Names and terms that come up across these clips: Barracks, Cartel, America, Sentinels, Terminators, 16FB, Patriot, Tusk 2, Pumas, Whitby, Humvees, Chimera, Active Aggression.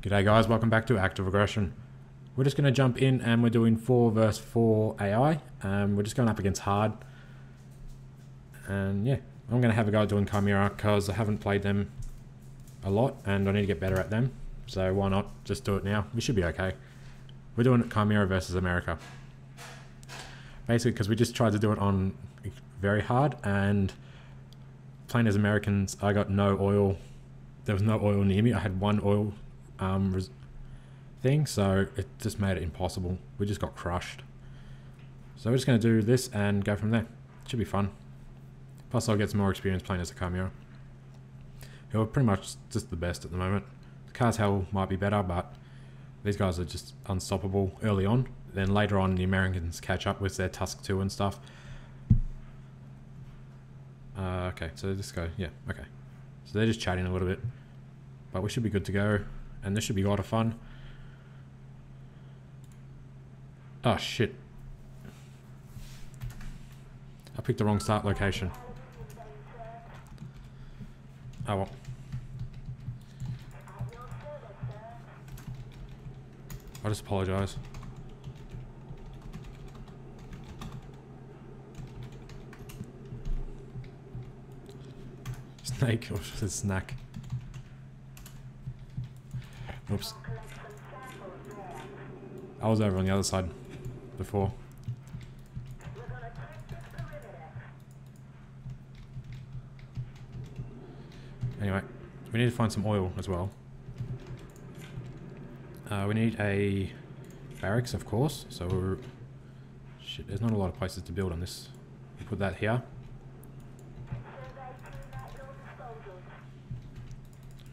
G'day guys, welcome back to Active Aggression. We're just going to jump in and we're doing 4 vs 4 AI. We're just going up against hard. And yeah, I'm going to have a go at doing Chimera because I haven't played them a lot and I need to get better at them. So why not just do it now? We should be okay. We're doing Chimera versus America. Basically because we just tried to do it on very hard and plain as Americans, I got no oil. There was no oil near me. I had one oil thing, so it just made it impossible. We just got crushed. So we're just going to do this and go from there. It should be fun. Plus I'll get some more experience playing as a Chimera, who are pretty much just the best at the moment. The Cartel might be better, but these guys are just unstoppable early on. Then later on the Americans catch up with their Tusk 2 and stuff. Okay, so just go, yeah, okay. So they're just chatting a little bit, but we should be good to go. And this should be a lot of fun. Oh shit. I picked the wrong start location. Oh well. I just apologize. Snake or the snack. Oops. I was over on the other side before. Anyway, we need to find some oil as well. We need a barracks, of course, so we're... Shit, there's not a lot of places to build on this. We put that here.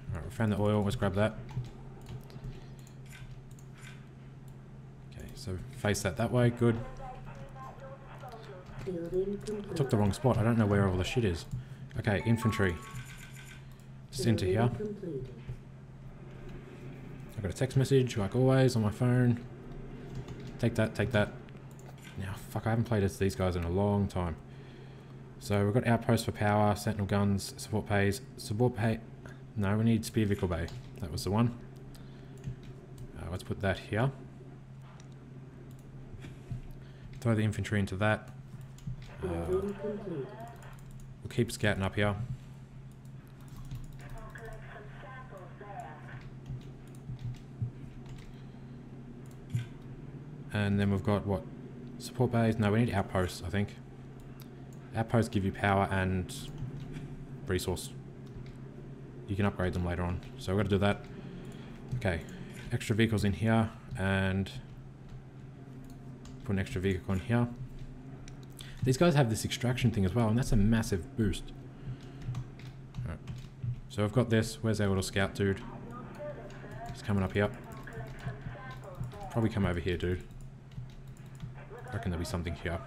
Alright, we found the oil, let's grab that. So face that way, good. I took the wrong spot, I don't know where all the shit is. Okay, infantry. Just into here. I got a text message, like always, on my phone. Take that, take that. Now, fuck, I haven't played as these guys in a long time. So we've got outposts for power, sentinel guns, support pays, no, we need spear vehicle bay. That was the one. Let's put that here. Throw the infantry into that. We'll keep scouting up here. And then we've got what? Support bays? No, we need outposts, I think. Outposts give you power and resource. You can upgrade them later on. So we've got to do that. Okay. Extra vehicles in here and... Put an extra vehicle on here. These guys have this extraction thing as well, and that's a massive boost. Alright. So I've got this. Where's our little scout dude? He's coming up here. Probably come over here, dude. I reckon there'll be something here.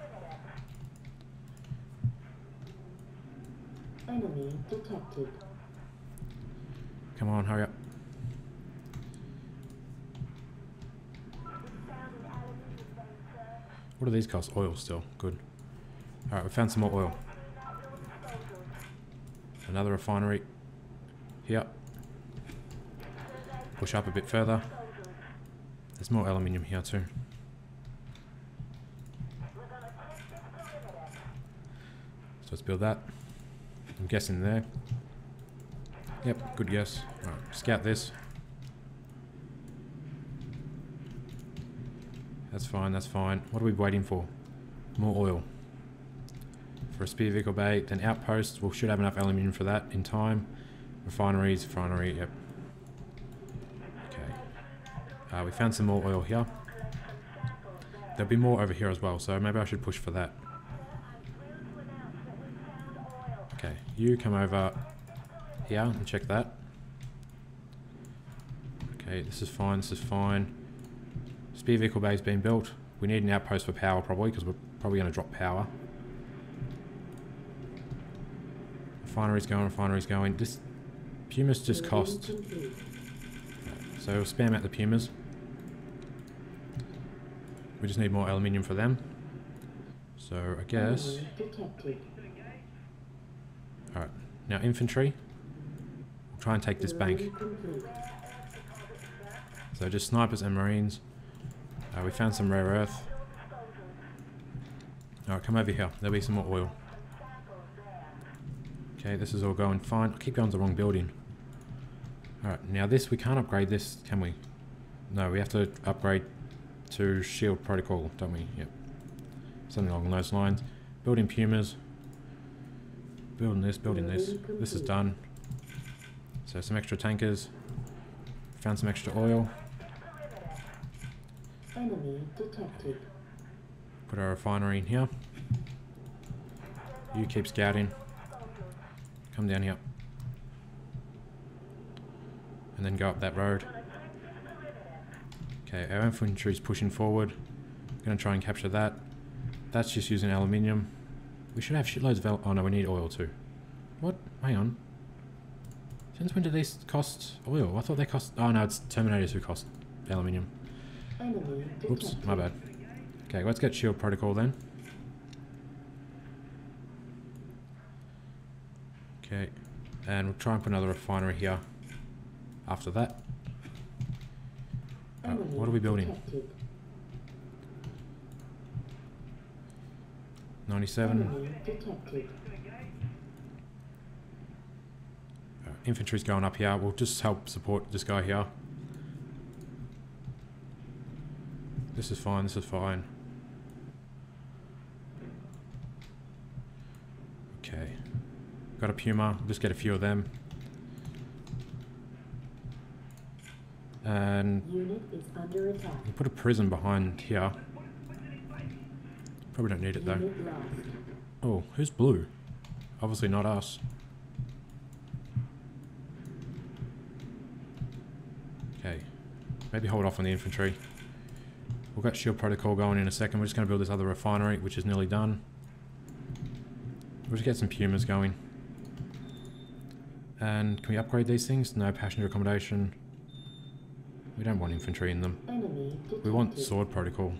Enemy detected. Come on, hurry up. What do these cost? Oil still. Good. Alright, we found some more oil. Another refinery. Here. Push up a bit further. There's more aluminium here too. So let's build that. I'm guessing there. Yep, good guess. Alright, scout this. That's fine, that's fine. What are we waiting for? More oil. For a spear vehicle bay, then outposts. We should have enough aluminium for that in time. Refineries, refinery, yep. Okay. We found some more oil here. There'll be more over here as well, so maybe I should push for that. Okay, you come over here and check that. Okay, this is fine, this is fine. Spear vehicle bay has been built. We need an outpost for power probably, because we're probably going to drop power. Refinery's going, refinery's going. This Pumas just cost. So we'll spam out the Pumas. We just need more aluminium for them. So I guess... Alright, now infantry. We'll try and take this bank. So just snipers and marines. We found some rare earth. Alright, come over here. There'll be some more oil. Okay, this is all going fine. I keep going to the wrong building. Alright, now this, we can't upgrade this, can we? No, we have to upgrade to shield protocol, don't we? Yep. Something along those lines. Building Pumas. Building this, building this. This is done. So some extra tankers. Found some extra oil. Enemy detected. Put our refinery in here. You keep scouting. Come down here. And then go up that road. Okay, our infantry's pushing forward. Gonna try and capture that. That's just using aluminium. We should have shitloads of oh no, we need oil too. What? Hang on. Since when do these cost oil? I thought they cost... Oh no, it's Terminators who cost aluminium. Oops, my bad. Okay, let's get shield protocol then. Okay, and we'll try and put another refinery here after that. What are we building? 97. Infantry's going up here. We'll just help support this guy here. This is fine, this is fine. Okay. Got a Puma. We'll just get a few of them. And unit is under attack. We'll put a prison behind here. Probably don't need it though. Oh, who's blue? Obviously not us. Okay. Maybe hold off on the infantry. We've got shield protocol going in a second. We're just going to build this other refinery, which is nearly done. We'll just get some Pumas going. And can we upgrade these things? No, passenger accommodation. We don't want infantry in them. We want sword protocol.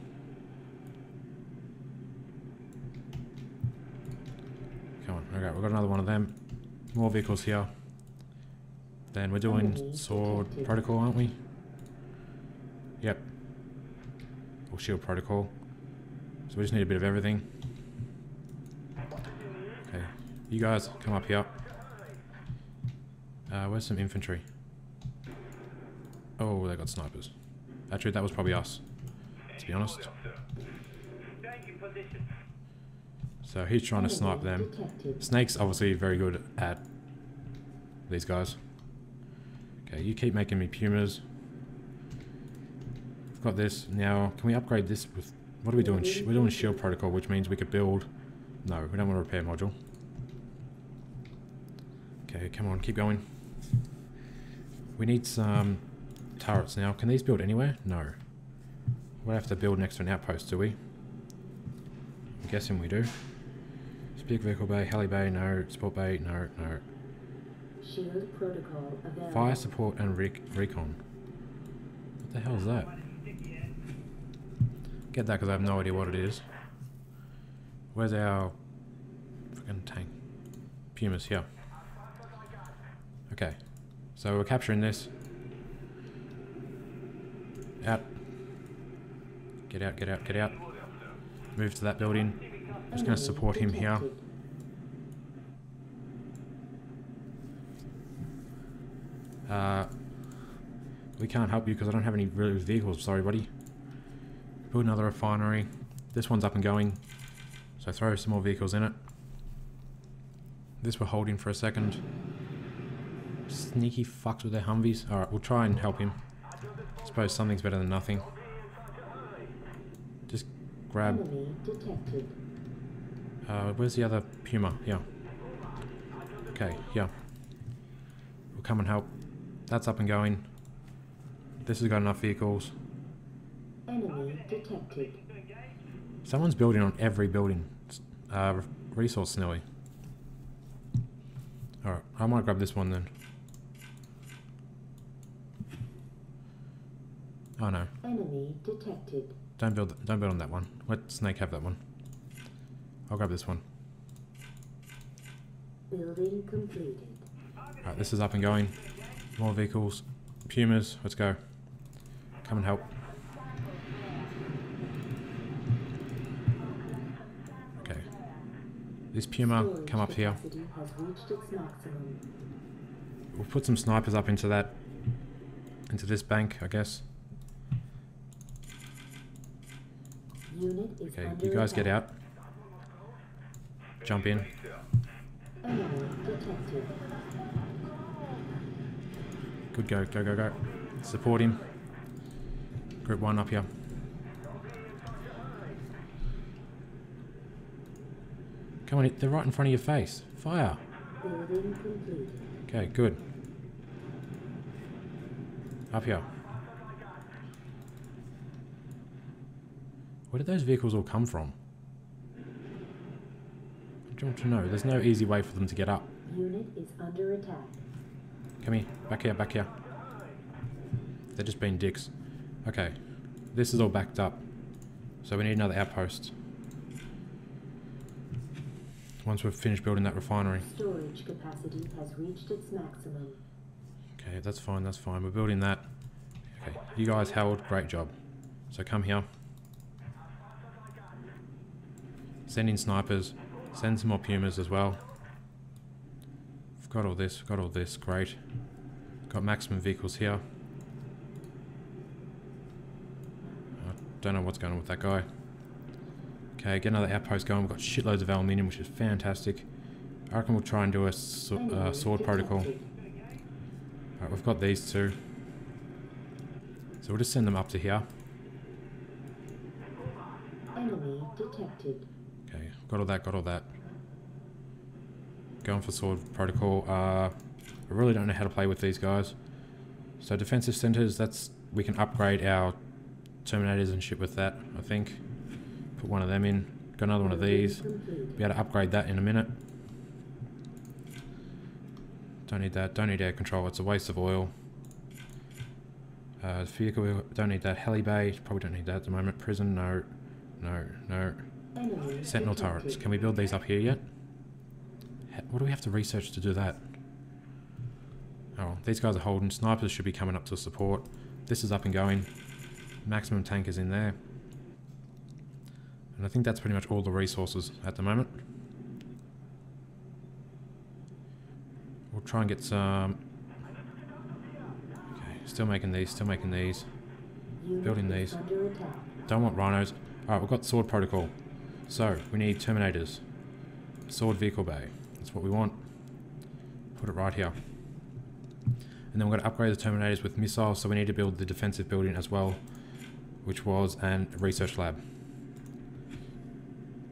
Come on, okay, we've got another one of them. More vehicles here. Then we're doing sword protocol, aren't we? Yep. Or shield protocol. So we just need a bit of everything. Okay, you guys come up here. Where's some infantry? Oh, they got snipers. Actually, that was probably us, to be honest. So he's trying to snipe them. Snake's obviously very good at these guys. Okay, you keep making me Pumas. I've got this. Now, can we upgrade this with... What are we doing? We're doing shield protocol, which means we could build... No, we don't want a repair module. Okay, come on, keep going. We need some turrets now. Can these build anywhere? No. We'll have to build next to an outpost, do we? I'm guessing we do. Speak vehicle bay, heli bay, no. Support bay, no, no. Shield protocol available. Fire support and recon. What the hell is that? Get that because I have no idea what it is. Where's our freaking tank? Pumas here. Okay. So we're capturing this. Out. Get out, get out, get out. Move to that building. I'm just going to support him here. We can't help you because I don't have any real vehicles. Sorry, buddy. Build another refinery. This one's up and going. So throw some more vehicles in it. This we're holding for a second. Sneaky fucks with their Humvees. Alright, we'll try and help him. I suppose something's better than nothing. Just grab... where's the other Puma? Yeah. Okay, yeah. We'll come and help. That's up and going. This has got enough vehicles. Enemy detected. Someone's building on every building. Resource nearly. Alright, I might grab this one then. Oh no. Enemy detected. Don't build on that one. Let Snake have that one. I'll grab this one. Building completed. Alright, this is up and going. More vehicles. Pumas, let's go. Come and help. Okay. This Puma, come up here. We'll put some snipers up into that, into this bank, I guess. Okay, you guys get out. Jump in. Good go, go, go, go. Support him. Group 1 up here. Come on, they're right in front of your face. Fire. Okay, good. Up here. Where did those vehicles all come from? I don't know. There's no easy way for them to get up. Unit is under attack. Come here. Back here, back here. They're just being dicks. Okay. This is all backed up. So we need another outpost. Once we've finished building that refinery. Storage capacity has reached its maximum. Okay, that's fine, that's fine. We're building that. Okay, you guys held. Great job. So come here. Send in snipers. Send some more Pumas as well. We've got all this, we've got all this. Great. Got maximum vehicles here. I don't know what's going on with that guy. Okay, get another outpost going. We've got shitloads of aluminium, which is fantastic. I reckon we'll try and do a sword protocol. Alright, we've got these two. So we'll just send them up to here. Enemy detected. Okay, got all that, got all that. Going for sword protocol. I really don't know how to play with these guys. So defensive centers, that's... we can upgrade our Terminators and shit with that, I think. Put one of them in. Got another one of these. Be able to upgrade that in a minute. Don't need that. Don't need air control. It's a waste of oil. Vehicle, don't need that. Heli bay, probably don't need that at the moment. Prison, no. No, no. Sentinel turrets. Can we build these up here yet? What do we have to research to do that? Oh, these guys are holding. Snipers should be coming up to support. This is up and going. Maximum tankers in there. And I think that's pretty much all the resources at the moment. We'll try and get some... okay, still making these, still making these. Building these. Don't want rhinos. Alright, we've got sword protocol. So, we need Terminators. Sword vehicle bay. That's what we want. Put it right here. And then we're going to upgrade the Terminators with missiles, so we need to build the defensive building as well, which was a research lab.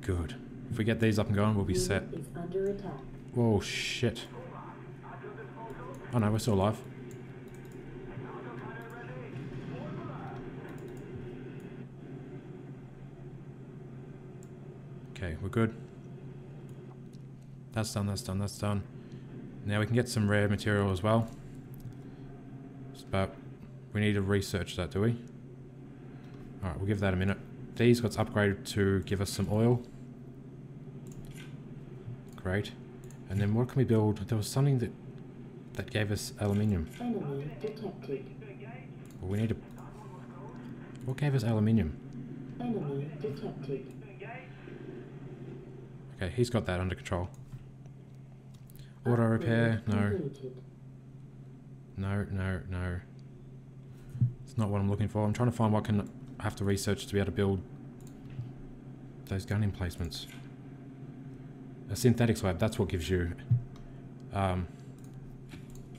Good. If we get these up and going, we'll be set. Whoa, shit. Oh no, we're still alive. Okay, we're good. That's done, that's done, that's done. Now we can get some rare material as well. But we need to research that, do we? Alright, we'll give that a minute. These got upgraded to give us some oil. Great. And then what can we build? There was something that... that gave us aluminium. Enemy detected. Well, we need to... what gave us aluminium? Enemy detected. Okay, he's got that under control. Auto repair? No. No, no, no. It's not what I'm looking for. I'm trying to find what can I have to research to be able to build those gun emplacements. A synthetics lab, that's what gives you...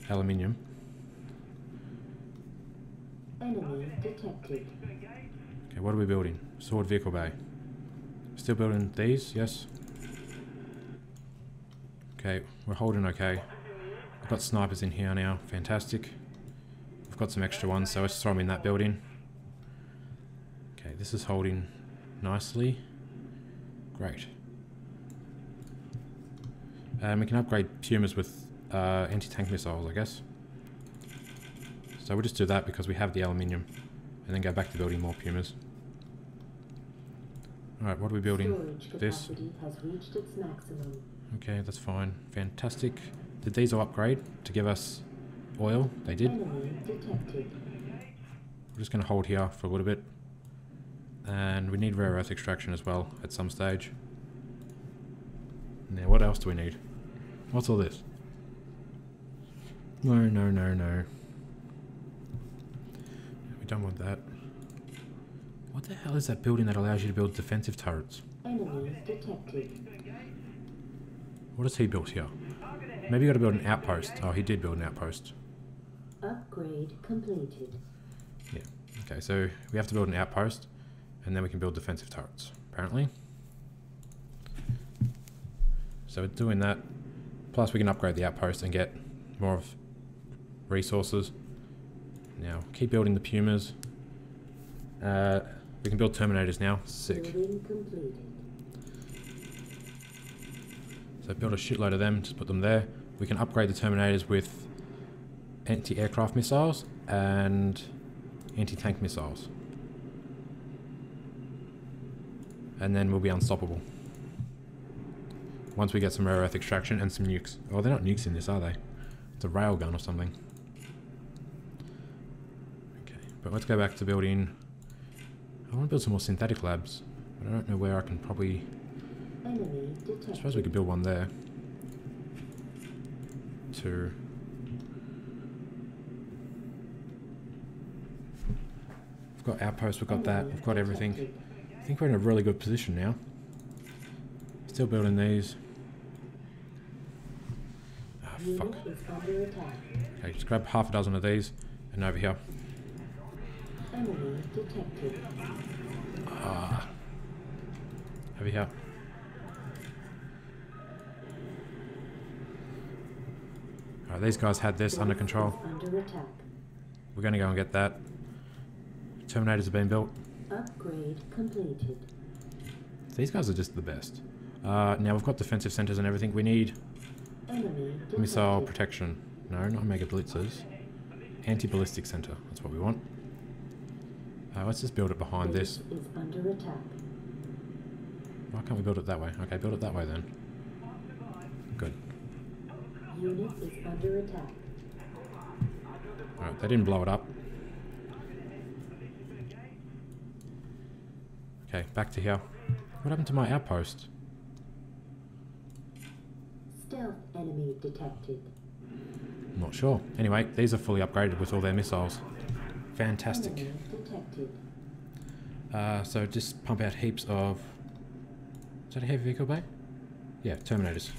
aluminium. Enemy detected. Okay, what are we building? Sword vehicle bay. Still building these, yes. Okay, we're holding okay. We've got snipers in here now, fantastic. We've got some extra ones, so let's throw them in that building. Okay, this is holding nicely. Great. We can upgrade Pumas with anti-tank missiles, I guess. So we'll just do that because we have the aluminium, and then go back to building more Pumas. Alright, what are we building? This. Okay, that's fine. Fantastic. Did these all upgrade to give us oil? They did. We're just going to hold here for a little bit. And we need rare earth extraction as well at some stage. Now, what else do we need? What's all this? No, no, no, no. We don't want that. What the hell is that building that allows you to build defensive turrets? Enemies detected. What has he built here? Maybe you got to build an outpost. Oh, he did build an outpost. Upgrade completed. Yeah. Okay, so we have to build an outpost, and then we can build defensive turrets, apparently. So we're doing that. Plus, we can upgrade the outpost and get more of resources. Now, keep building the Pumas. We can build Terminators now. Sick. So build a shitload of them, just put them there. We can upgrade the Terminators with anti-aircraft missiles and anti-tank missiles. And then we'll be unstoppable. Once we get some rare earth extraction and some nukes. Oh, they're not nukes in this, are they? It's a railgun or something. Okay, but let's go back to building... I want to build some more synthetic labs, but I don't know where I can probably... I suppose we could build one there. Two. We've got outposts, we've got that, we've got everything. I think we're in a really good position now. Still building these. Ah, fuck. Okay, just grab half a dozen of these, and over here. Ah. Over here. Alright, these guys had this under control. We're going to go and get that. Terminators have been built. Upgrade completed. These guys are just the best. Now we've got defensive centers and everything. We need missile protection. No, not mega blitzers. Anti-ballistic center. That's what we want. Let's just build it behind this. Why can't we build it that way? Okay, build it that way then. Good. Unit is under attack. Alright, they didn't blow it up. Okay, back to here. What happened to my outpost? Stealth enemy detected. I'm not sure. Anyway, these are fully upgraded with all their missiles. Fantastic. So just pump out heaps of... Is that a heavy vehicle bay? Yeah, Terminators.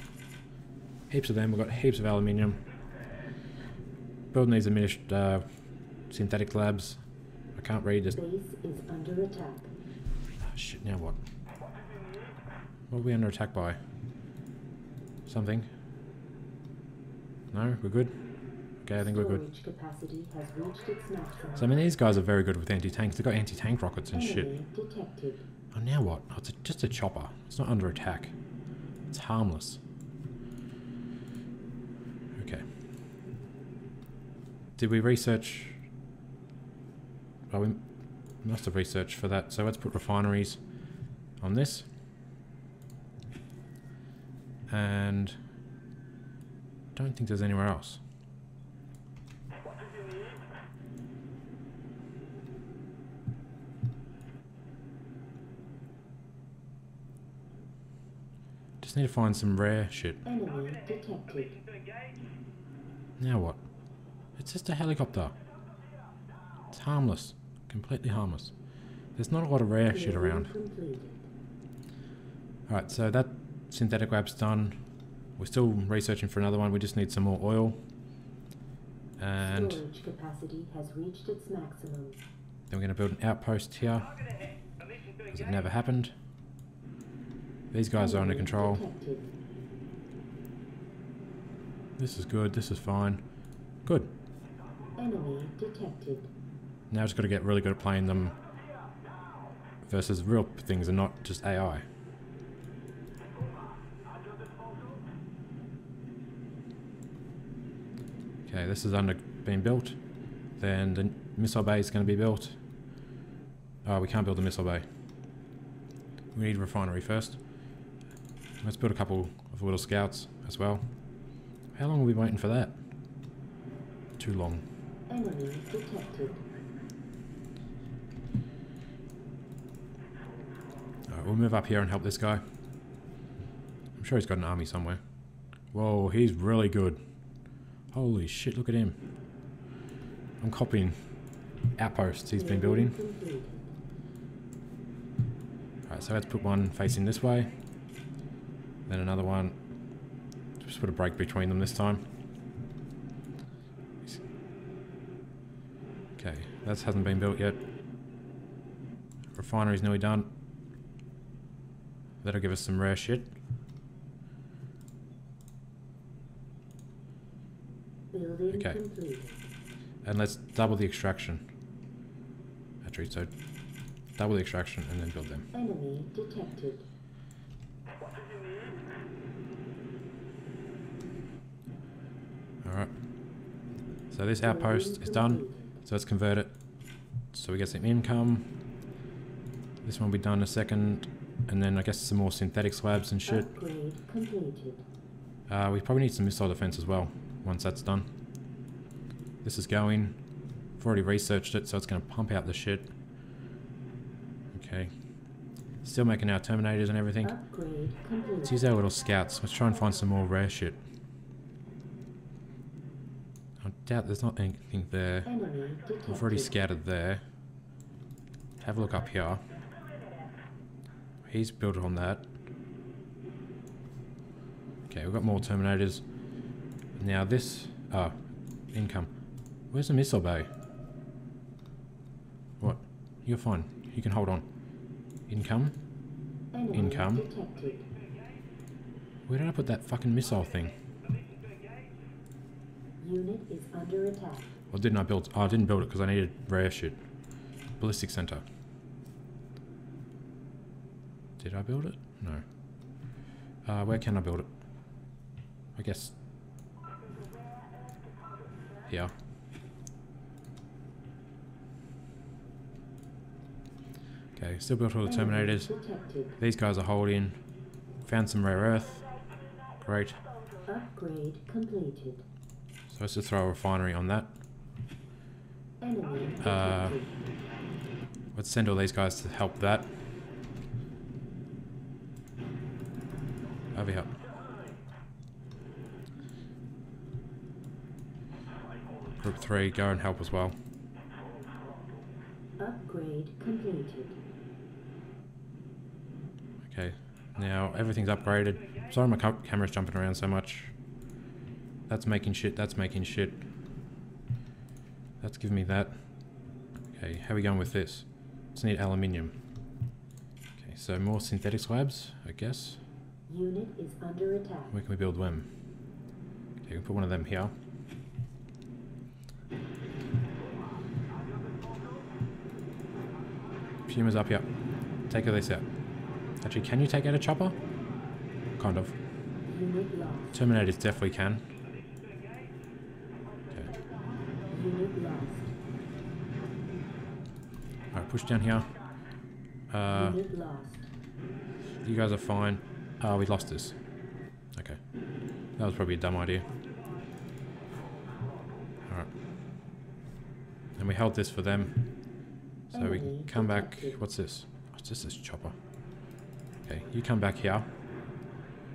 Heaps of them, we've got heaps of aluminium. Building these diminished synthetic labs. I can't read this. Base is under attack. Oh, shit, now what? What are we under attack by? Something? No, we're good? Okay, I think we're good. Capacity has reached its maximum. So I mean, these guys are very good with anti-tanks. They've got anti-tank rockets and shit. Detected. Oh, now what? Oh, it's just a chopper. It's not under attack. It's harmless. Did we research? Well, we must have researched for that. So let's put refineries on this. And I don't think there's anywhere else. Just need to find some rare shit. Now what? It's just a helicopter. It's harmless. Completely harmless. There's not a lot of rare shit around. Alright, so that synthetic lab's done. We're still researching for another one. We just need some more oil. And storage capacity has reached its maximum. Then we're going to build an outpost here. Because it never happened. These guys are under control. This is good. This is fine. Good. Enemy detected. Now just got to get really good at playing them versus real things and not just AI. Okay, this is under being built. Then the missile bay is going to be built. Oh, we can't build the missile bay. We need a refinery first. Let's build a couple of little scouts as well. How long are we waiting for that? Too long. Enemy detected. We'll move up here and help this guy. I'm sure he's got an army somewhere. Whoa, he's really good. Holy shit, look at him. I'm copying outposts he's been building. Alright, so let's put one facing this way. Then another one. Just put a break between them this time. Okay, that hasn't been built yet. Refinery's nearly done. That'll give us some rare shit. Okay. And let's double the extraction. Actually, so double the extraction and then build them. Enemy detected. Alright. So this outpost is done. So let's convert it. So we get some income. This one will be done in a second. And then I guess some more synthetic slabs and shit. We probably need some missile defense as well, once that's done. This is going. I've already researched it, so it's going to pump out the shit. Okay. Still making our Terminators and everything. Let's use our little scouts. Let's try and find some more rare shit. I doubt there's not anything there. We've already scouted there. Have a look up here. He's built on that. Okay, we've got more Terminators. Now this... oh, income. Where's the missile bay? What? You're fine. You can hold on. Income. Income. Where did I put that fucking missile thing? Unit is under attack. Or didn't I build? Oh, I didn't build it because I needed rare shit. Ballistic center. Did I build it? No. Where can I build it? I guess. Here. Okay, still built all the Terminators. These guys are holding. Found some rare earth. Great. Upgrade completed. So let's just throw a refinery on that. Let's send all these guys to help that. Over here. Group 3, go and help as well. Upgrade completed. Okay, now everything's upgraded. Sorry my camera's jumping around so much. That's making shit, that's making shit. That's giving me that. Okay, how are we going with this? Just need aluminium. Okay, so more synthetic slabs, I guess. Unit is under attack. Where can we build them? Okay, we can put one of them here. Pumas up here. Take this out. Actually, can you take out a chopper? Kind of. Terminators definitely can. Okay. Alright, push down here. You guys are fine. Oh, we lost this. Okay. That was probably a dumb idea. Alright. And we held this for them. So we can come back. What's this? Oh, it's just this chopper. Okay, you come back here.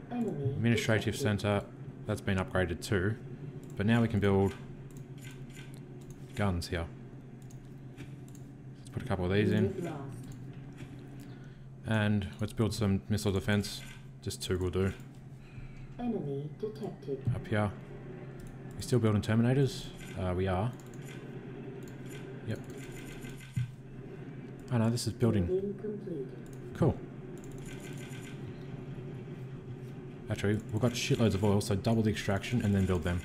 Administrative center. That's been upgraded too. But now we can build guns here. Let's put a couple of these in. And let's build some missile defense. Just two will do. Enemy detected. Up here. We're still building Terminators? We are. Yep. Oh no, this is building. Cool. Actually, we've got shitloads of oil, so double the extraction and then build them.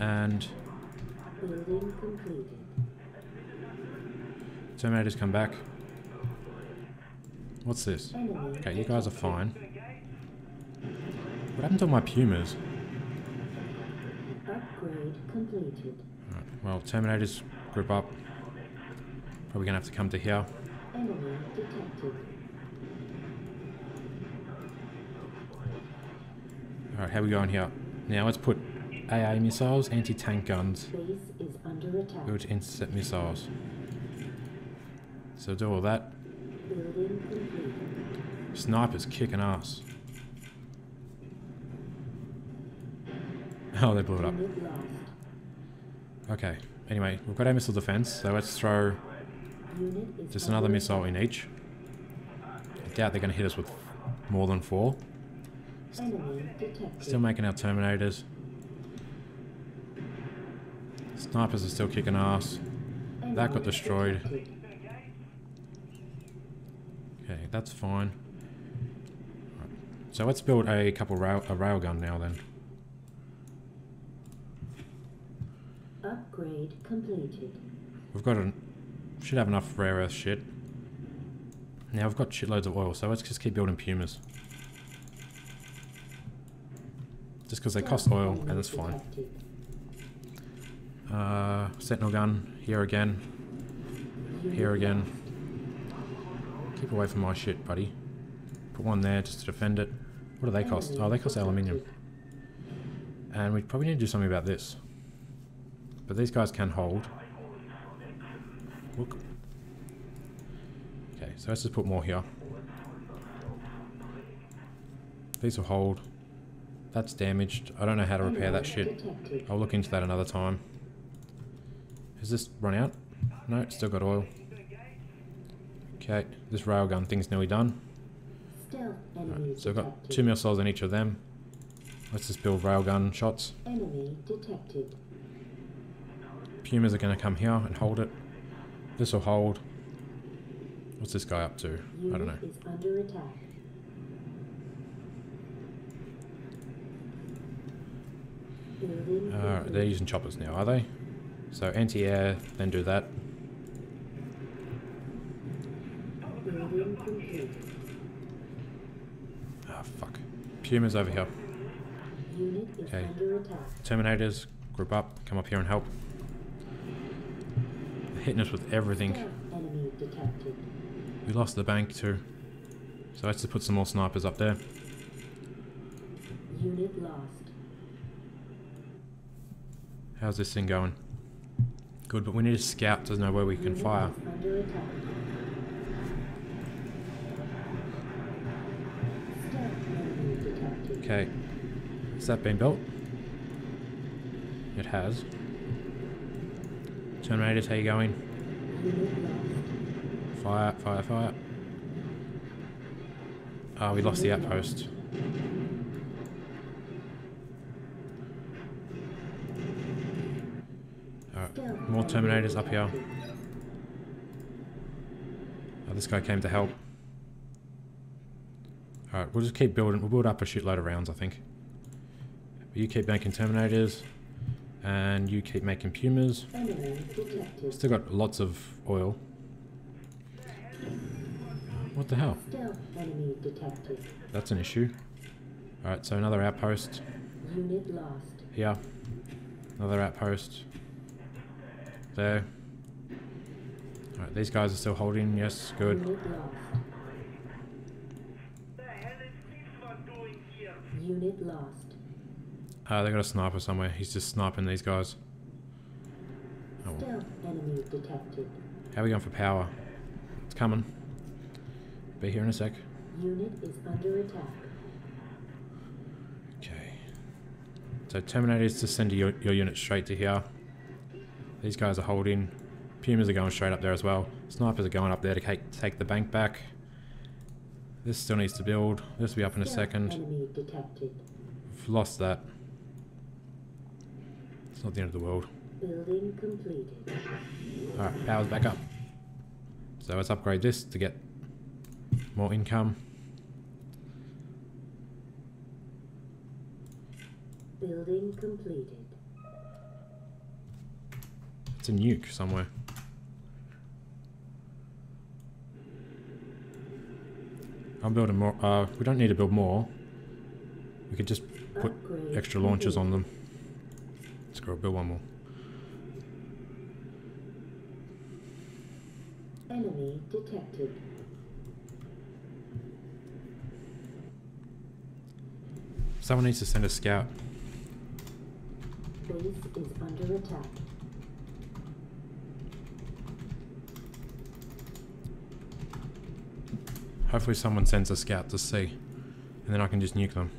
And... Terminators come back. What's this? Okay, you guys are fine. What happened to my Pumas? Alright, well, Terminators group up. Probably gonna have to come to here. Enemy detected. Alright, how are we going here? Now let's put AA missiles, anti-tank guns. Built intercept missiles. So do all that. Sniper's kicking ass. Oh, they blew it up. Okay, anyway, we've got our missile defense, so let's throw just another missile in each. I doubt they're going to hit us with more than 4. Still making our Terminators. Snipers are still kicking ass. That got destroyed. Okay, that's fine. Right. So let's build a couple railgun now then. Upgrade completed. We've got should have enough rare earth shit. Now we've got shitloads of oil, so let's just keep building Pumas. Just because they cost oil, and that's fine. Sentinel gun, here again. Here again. Keep away from my shit, buddy. Put one there just to defend it. What do they cost? Oh, they cost aluminium. And we probably need to do something about this. But these guys can hold. Look. Okay, so let's just put more here. These will hold. That's damaged. I don't know how to repair that shit. I'll look into that another time. Has this run out? No, it's still got oil. Okay, this railgun thing's nearly done. Right, so we've got 2 missiles in each of them. Let's just build railgun shots. Pumas are going to come here and hold it. This will hold. What's this guy up to? I don't know. Alright, they're using choppers now, are they? So anti-air, then do that. Ah, fuck. Pumas over here. Okay. Terminators, group up, come up here and help. Hitting us with everything. We lost the bank too. So let's just put some more snipers up there. Unit lost. How's this thing going? Good, but we need a scout to know where we can fire. Okay. Has that been built? It has. Terminators, how you going? Fire, fire, fire. Ah, we lost the outpost. Alright, more Terminators up here. Oh, this guy came to help. Alright, we'll just keep building. We'll build up a shitload of rounds, I think. You keep making Terminators. And you keep making Pumas. Still got lots of oil. What the hell? That's an issue. Alright, so another outpost. Here. Another outpost. There. Alright, these guys are still holding. Yes, good. Unit lost. They got a sniper somewhere. He's just sniping these guys. Oh. How are we going for power? It's coming. Be here in a sec. Unit is under attack. Okay. So Terminators to send your unit straight to here. These guys are holding. Pumas are going straight up there as well. Snipers are going up there to take the bank back. This still needs to build. This will be up in a second. We've lost that. Not the end of the world. Building completed. Alright, power's back up. So let's upgrade this to get more income. Building completed. It's a nuke somewhere. I'm building more. We don't need to build more. We could just put extra launchers on them. Let's go build one more. Enemy detected. Someone needs to send a scout. Base is under attack. Hopefully someone sends a scout to see, and then I can just nuke them.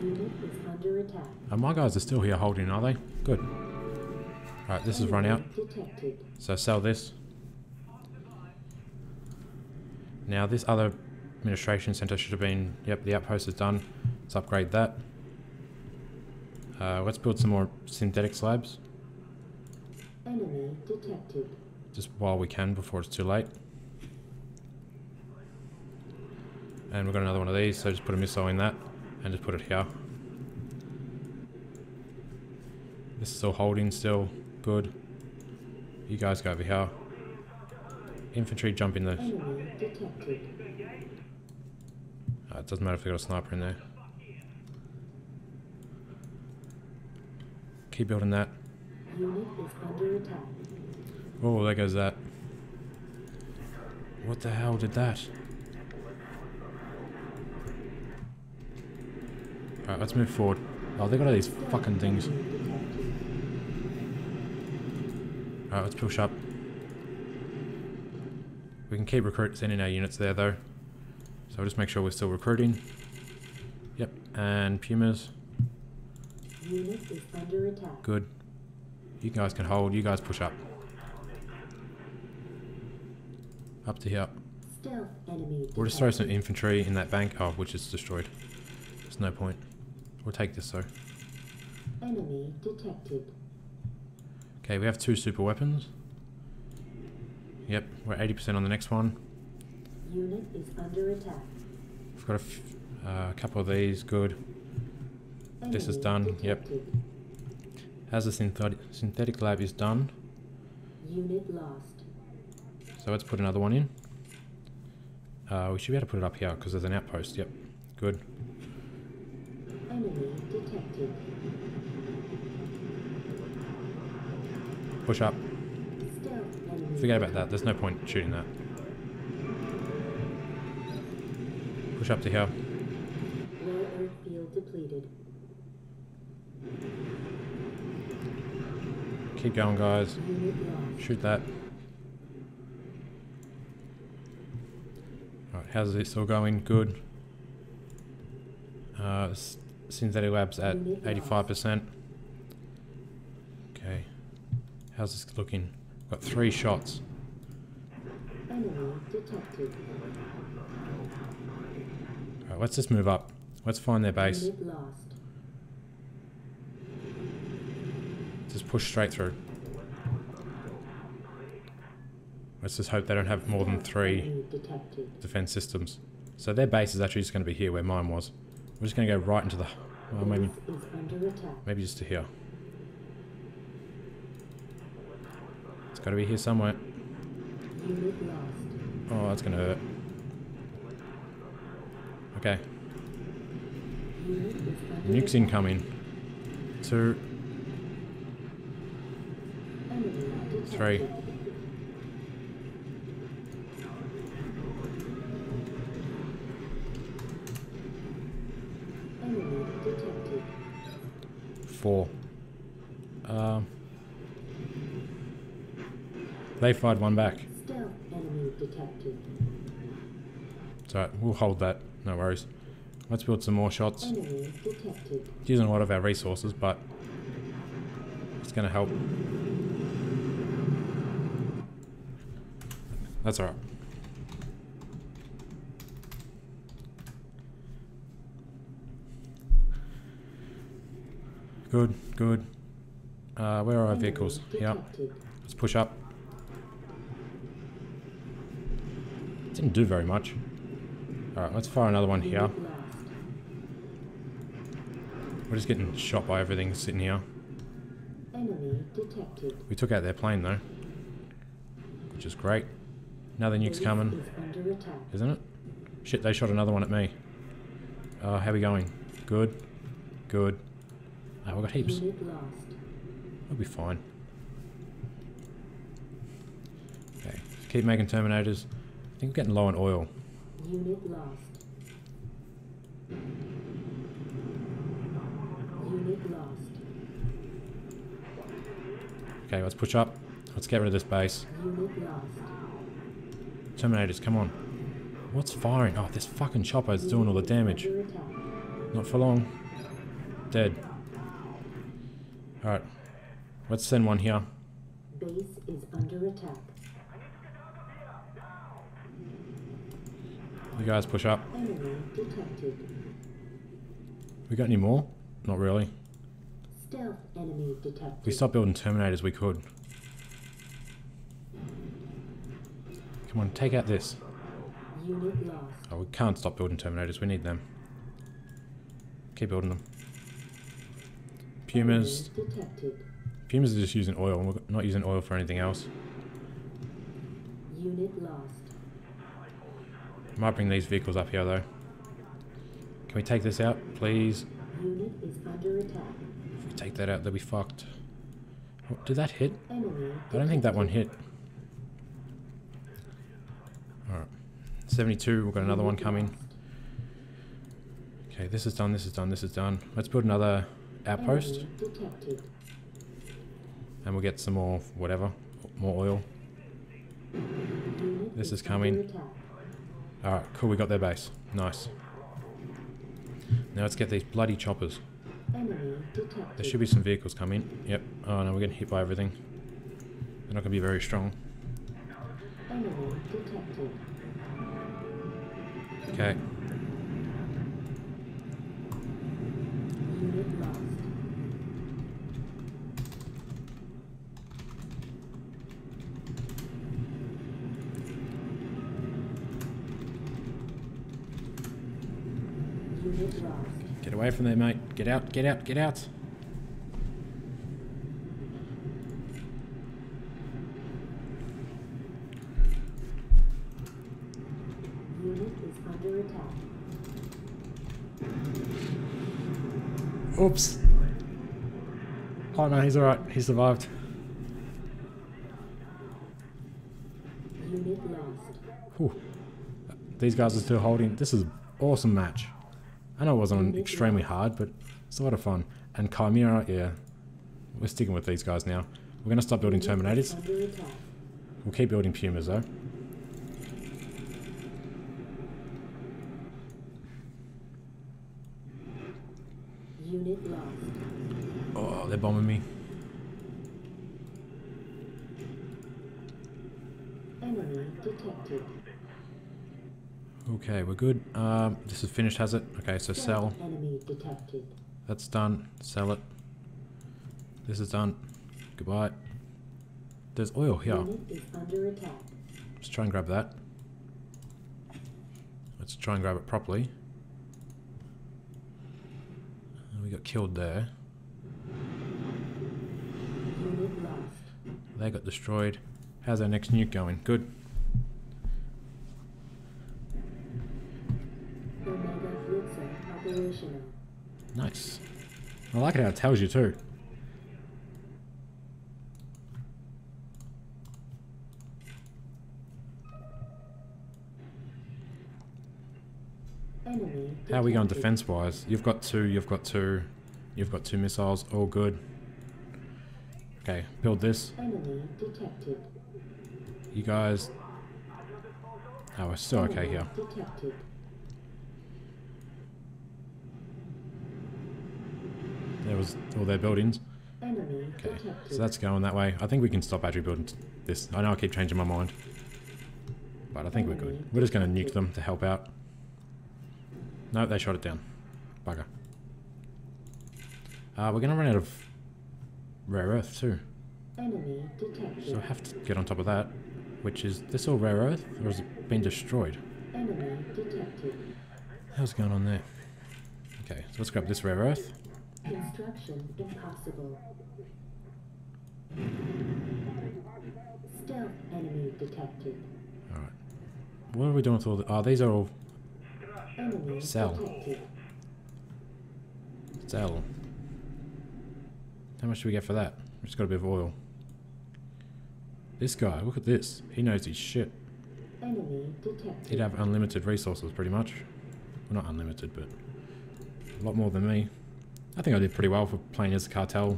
Unit is under attack. And my guys are still here holding, are they? Good. Alright, this is run out. So sell this. Now this other administration center should have been, yep, the outpost is done. Let's upgrade that. Let's build some more synthetic slabs. Enemy detected. Just while we can before it's too late. And we've got another one of these, so just put a missile in that and just put it here. This is all holding still. Good. You guys go over here. Infantry jump in those. It doesn't matter if we got a sniper in there. Keep building that. Oh, there goes that. What the hell did that? Alright, let's move forward. Oh, they got all these fucking things. Alright, let's push up. We can keep sending our units there though. So just make sure we're still recruiting. Yep, and Pumas. Unit is under attack. Good. You guys can hold, you guys push up. Up to here. Stealth enemy. We'll just throw some infantry in that bank, oh, which is destroyed. There's no point. We'll take this though. Enemy detected. Okay, we have 2 super weapons. Yep, we're 80% on the next one. Unit is under attack. We've got a couple of these, good. Enemy this is done, detected. Yep. As the synthetic lab is done. Unit lost. So let's put another one in. We should be able to put it up here because there's an outpost, yep. Good. Enemy detected. Push up. Forget about that, there's no point shooting that. Push up to here. Keep going, guys. Shoot that. Alright, how's this all going? Good. Synthetic lab's at 85%. Okay. How's this looking? Got 3 shots. Enemy detected. Alright, let's just move up. Let's find their base. Lost. Just push straight through. Let's just hope they don't have more than 3 defense systems. So their base is actually just going to be here where mine was. We're just going to go right into the... Well, maybe just to here. It's got to be here somewhere. Oh, that's going to hurt. Okay. Nukes incoming. 2. 3. Enemy detected. 4. They fired one back. Stealth enemy detected. It's alright, we'll hold that, no worries. Let's build some more shots. Enemy detected. It's using a lot of our resources, but it's gonna help. That's alright. Good, good. Where are our vehicles? Yeah. Let's push up. Didn't do very much. Alright, let's fire another one here. We're just getting shot by everything sitting here. Enemy detected. We took out their plane though, which is great. Another nuke's coming, isn't it? Shit, they shot another one at me. How we going? Good, good. Oh, we got heaps. We'll be fine. Okay, keep making Terminators. I think we're getting low on oil. Unit lost. Unit lost. Okay, let's push up. Let's get rid of this base. Unit lost. Terminators, come on. What's firing? Oh, this fucking chopper is doing all the damage. Not for long. Dead. Alright. Let's send one here. Base is under attack. You guys push up. We got any more? Not really. Stealth enemy detected. We stopped building Terminators, we could. Come on, take out this. Unit lost. Oh, we can't stop building Terminators, we need them. Keep building them. Pumas. Pumas are just using oil, and we're not using oil for anything else. Unit lost. Might bring these vehicles up here though. Can we take this out, please? Unit is under attack. If we take that out, they'll be fucked. Oh, did that hit? I don't think that one hit. Alright. 72, we've got another one coming. Okay, this is done, this is done, this is done. Let's build another outpost. And we'll get some more whatever. More oil. This is coming. Alright, cool, we got their base. Nice. Now let's get these bloody choppers. There should be some vehicles coming. Yep. Oh no, we're getting hit by everything. They're not going to be very strong. Okay. Get away from there, mate. Get out, get out, get out. Unit is under attack. Oops. Oh no, he's alright. He survived. Unit lost. Whew. These guys are still holding. This is an awesome match. I know it wasn't extremely hard, but it's a lot of fun. And Chimera, yeah, we're sticking with these guys now. We're going to stop building Terminators. We'll keep building Pumas though. Unit lost. Oh, they're bombing me. Enemy detected. Okay, we're good. This is finished, has it? Okay, so sell. That's done. Sell it. This is done. Goodbye. There's oil here. Let's try and grab that. Let's try and grab it properly. We got killed there. They got destroyed. How's our next nuke going? Good. Nice. I like it how it tells you too. How are we going defense wise? You've got two, you've got two, you've got two missiles, all good. Okay, build this. You guys... Oh, we're still okay here. There was all their buildings. Okay, so that's going that way. I think we can stop actually building this. I know I keep changing my mind, but I think we're good. We're just going to nuke them to help out. No, they shot it down. Bugger. We're going to run out of rare earth too. So I have to get on top of that, which is this all rare earth, or has it been destroyed? How's going on there? Okay, so let's grab this rare earth. Construction impossible. Stealth enemy detected. Alright. What are we doing with all the... Oh, these are all... Enemy sell. Detected. Sell. How much do we get for that? We just got a bit of oil. This guy, look at this. He knows his shit. Enemy detected. He'd have unlimited resources, pretty much. Well, not unlimited, but... a lot more than me. I think I did pretty well for playing as a cartel.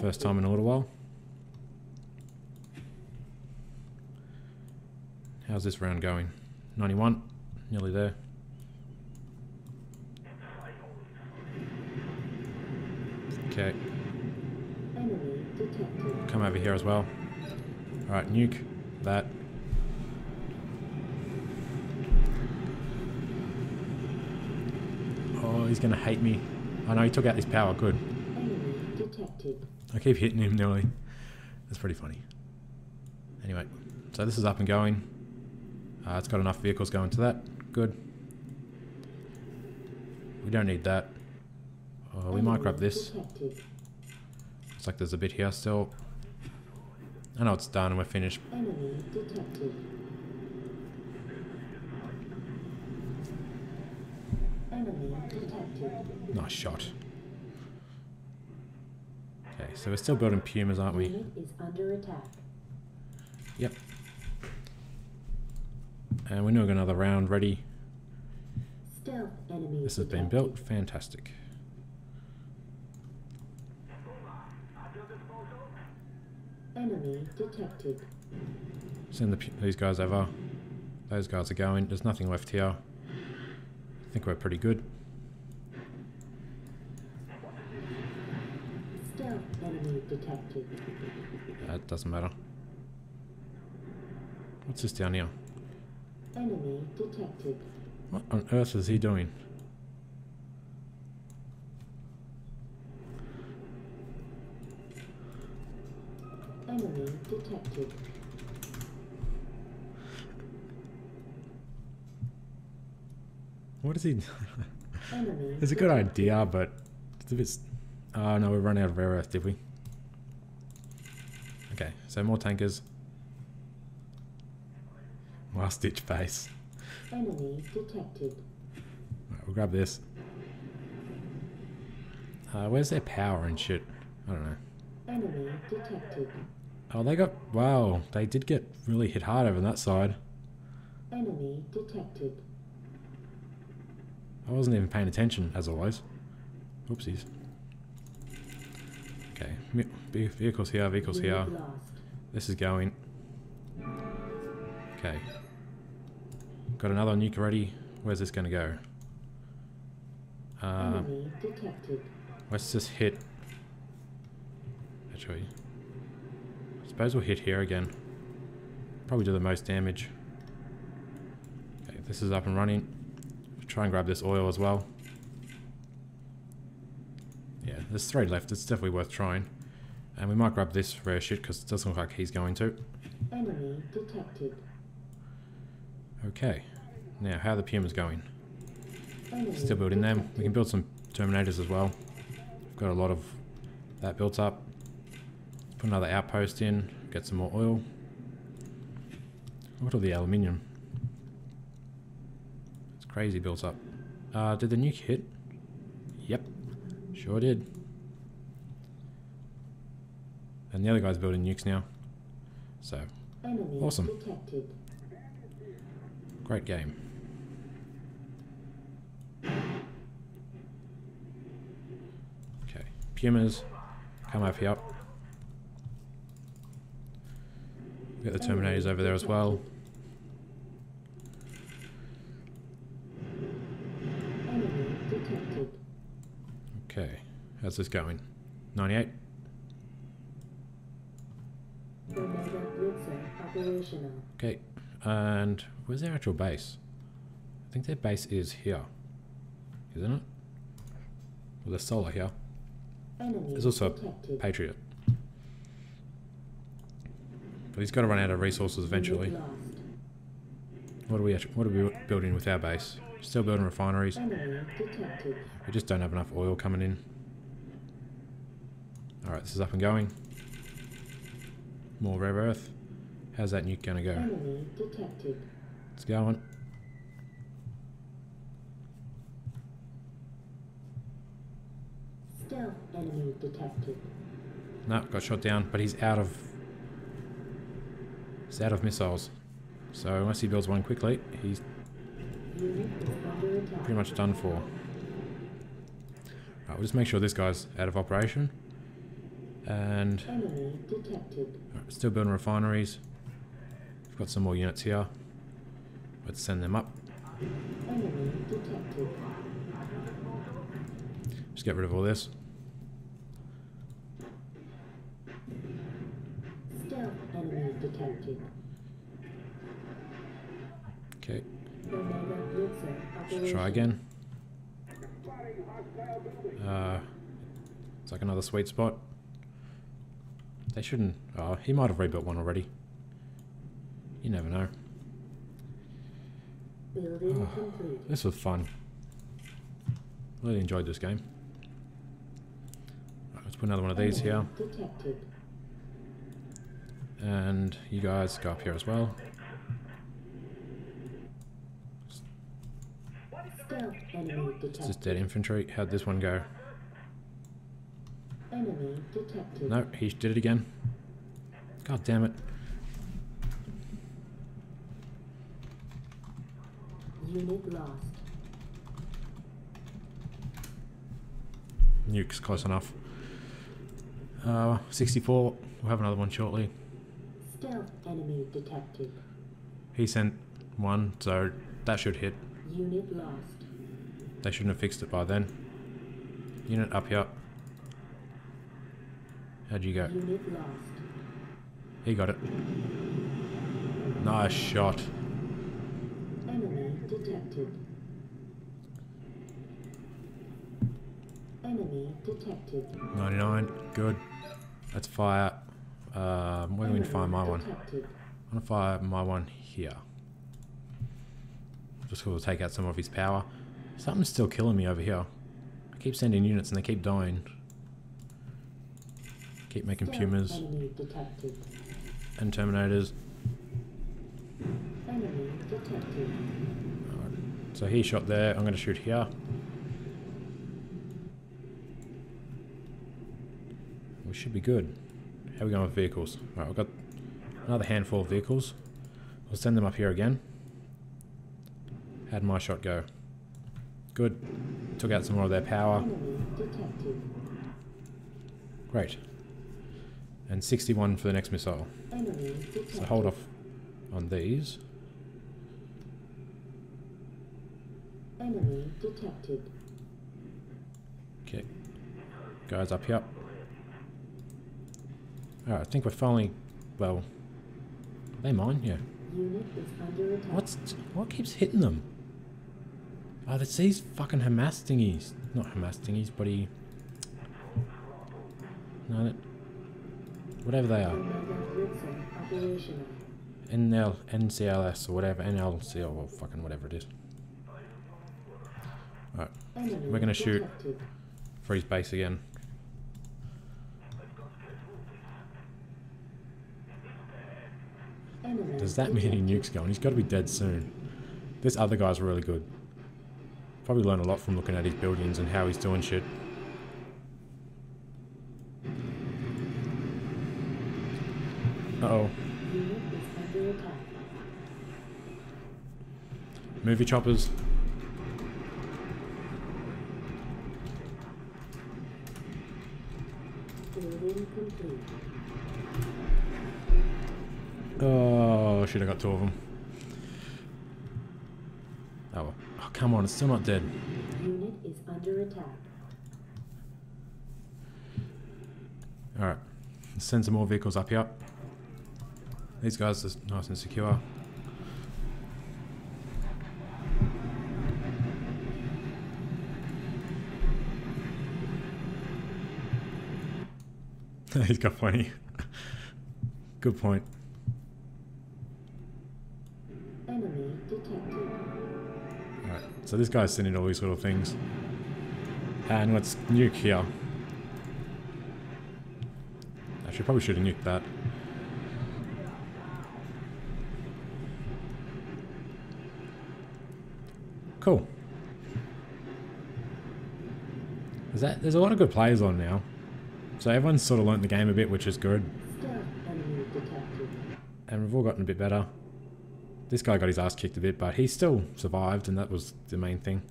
First time in a little while. How's this round going? 91, nearly there. Okay. Come over here as well. Alright, nuke that. Oh, he's gonna hate me. I know he took out his power, good. I keep hitting him nearly. That's pretty funny. Anyway, so this is up and going. It's got enough vehicles going to that. Good. We don't need that. Oh, we might grab this. Looks like there's a bit here still. I know it's done and we're finished. Nice shot. Okay, so we're still building Pumas, aren't we? Yep. And we're now got another round ready. This has been built. Fantastic. Enemy detected. Send these guys over. Those guys are going. There's nothing left here. I think we're pretty good. Stealth enemy detected. That doesn't matter. What's this down here? Enemy detected. What on earth is he doing? Enemy detected. What is he doing? It's a good idea, but it's a bit... Oh no, we run out of rare earth, did we? Okay, so more tankers. Last ditch base. Enemy detected. Right, we'll grab this. Where's their power and shit? I don't know. Enemy detected. Oh, they got... Wow, they did get really hit hard over that side. Enemy detected. I wasn't even paying attention, as always. Oopsies. Okay, vehicles here, vehicles here. This is going. Okay. Got another nuke ready. Where's this gonna go? Enemy detected. Let's just hit. Actually, I suppose we'll hit here again. Probably do the most damage. Okay, this is up and running. Try and grab this oil as well. Yeah, there's 3 left. It's definitely worth trying. And we might grab this rare shit because it doesn't look like he's going to. Enemy detected. Okay. Now, how are the Pumas going? Still building them. We can build some Terminators as well. We've got a lot of that built up. Put another outpost in. Get some more oil. What are the aluminium? It's crazy built up. Did the nuke hit? Yep. Sure did. And the other guy's building nukes now. So, awesome. Great game. Okay, Pumas, come over here. We've got the Terminators over there as well. Okay, how's this going? 98? Okay, and where's their actual base? I think their base is here, isn't it? Well, there's solar here. There's also a Patriot. But he's got to run out of resources eventually. What are we building with our base? Still building refineries. We just don't have enough oil coming in. Alright, this is up and going. More rare earth. How's that nuke gonna go? Enemy detected. It's going. Stealth enemy detected. No, got shot down, but he's out of missiles. So unless he builds one quickly, he's pretty much done for. Alright, we'll just make sure this guy's out of operation. And enemy detected. Right, still building refineries. Got some more units here. would send them up. Just get rid of all this. Stealth enemies detected. Okay. Let's try again. It's like another sweet spot. They shouldn't. Oh, he might have rebuilt one already. You never know. Oh, this was fun. Really enjoyed this game. Right, let's put another one of these here. And you guys go up here as well. It's just dead infantry. How'd this one go? No, he did it again. God damn it. Unit lost. Nuke's close enough. 64. We'll have another one shortly. Stealth enemy detected. He sent one, so that should hit. Unit lost. They shouldn't have fixed it by then. Unit up here. How'd you go? Unit lost. He got it. Nice shot. Enemy detected. Enemy detected. 99. Good. Let's fire. Where do we fire my one? I'm gonna fire my one here. Just gonna take out some of his power. Something's still killing me over here. I keep sending units and they keep dying. Keep making Pumas and Terminators. Right. So he shot there. I'm going to shoot here. We should be good. How are we going with vehicles? All right, I've got another handful of vehicles. We'll send them up here again. How'd my shot go? Good. Took out some more of their power. Great. And 61 for the next missile. So hold off on these. Enemy detected. Okay. Guys up here. Alright, I think we're finally, well, are they mine? Yeah. Unit is under attack. What keeps hitting them? Oh, that's these fucking Hamas thingies. Not Hamas thingies, buddy. No, that, whatever they are. NL, NCLS or whatever, NLCL or fucking whatever it is. Alright, we're gonna shoot for his base again. Does that mean he nukes going? He's gotta be dead soon. This other guy's really good. Probably learn a lot from looking at his buildings and how he's doing shit. Uh-oh. Movie choppers. Oh, shit, I got two of them. Oh, well. Oh, come on, it's still not dead. Unit is under attack. Alright, let's send some more vehicles up here. These guys are nice and secure. He's got plenty. Good point. Enemy detected. Alright, so this guy's sending all these little things. And let's nuke here. Actually, probably should have nuked that. Cool. Is that, there's a lot of good players on now. So everyone's sort of learnt the game a bit, which is good. And we've all gotten a bit better. This guy got his ass kicked a bit, but he still survived, and that was the main thing.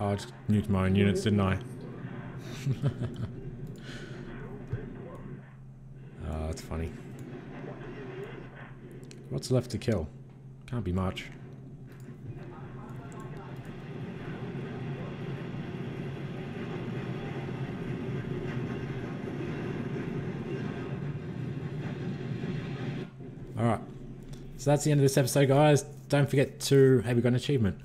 Oh, I just nuked my own units, didn't I? Oh, that's funny. What's left to kill? Can't be much. Alright, so that's the end of this episode, guys. Don't forget to... Hey, we got an achievement.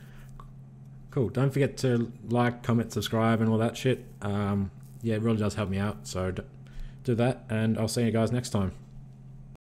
Cool. Don't forget to like, comment, subscribe, and all that shit. Yeah, it really does help me out, so do that, and I'll see you guys next time.